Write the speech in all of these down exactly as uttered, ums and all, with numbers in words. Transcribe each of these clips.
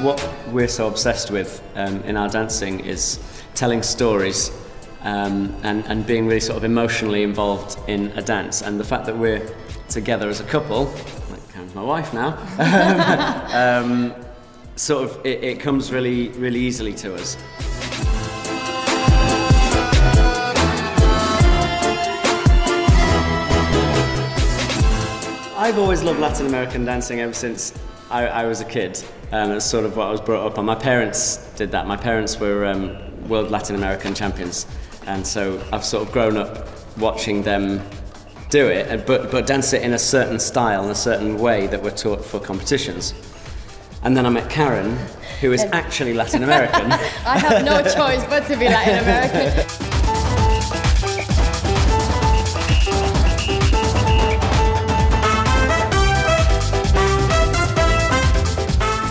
what we're so obsessed with um, in our dancing is telling stories um, and, and being really sort of emotionally involved in a dance. And the fact that we're together as a couple, like Karen's my wife now, um, sort of it, it comes really, really easily to us. I've always loved Latin American dancing ever since I, I was a kid. Um, that's sort of what I was brought up on. My parents did that. My parents were um, world Latin American champions, and so I've sort of grown up watching them do it, but, but dance it in a certain style, in a certain way that we're taught for competitions. And then I met Karen, who is actually Latin American. I have no choice but to be Latin American.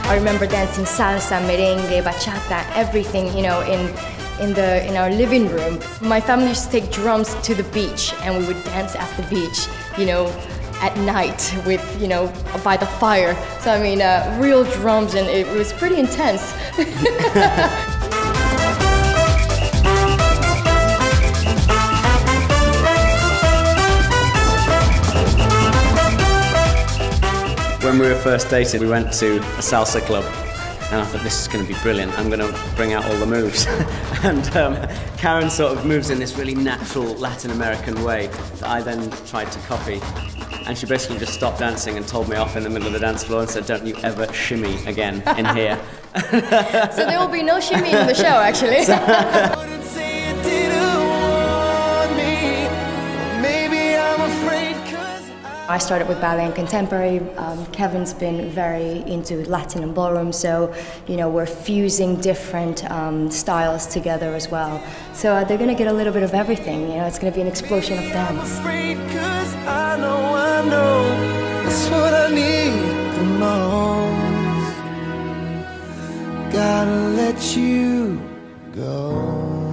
I remember dancing salsa, merengue, bachata, everything, you know, in, in, the, in our living room. My family used to take drums to the beach, and we would dance at the beach, you know, at night with, you know, by the fire. So, I mean, uh, real drums, and it was pretty intense. When we were first dated, we went to a salsa club, and I thought, this is going to be brilliant, I'm going to bring out all the moves. And um, Karen sort of moves in this really natural Latin American way that I then tried to copy. And she basically just stopped dancing and told me off in the middle of the dance floor and said, don't you ever shimmy again in here. So there will be no shimmy in the show, actually. So I started with ballet and contemporary. Um, Kevin's been very into Latin and ballroom, so you know we're fusing different um, styles together as well. So uh, they're going to get a little bit of everything. You know, it's going to be an explosion of dance. Gotta let you go.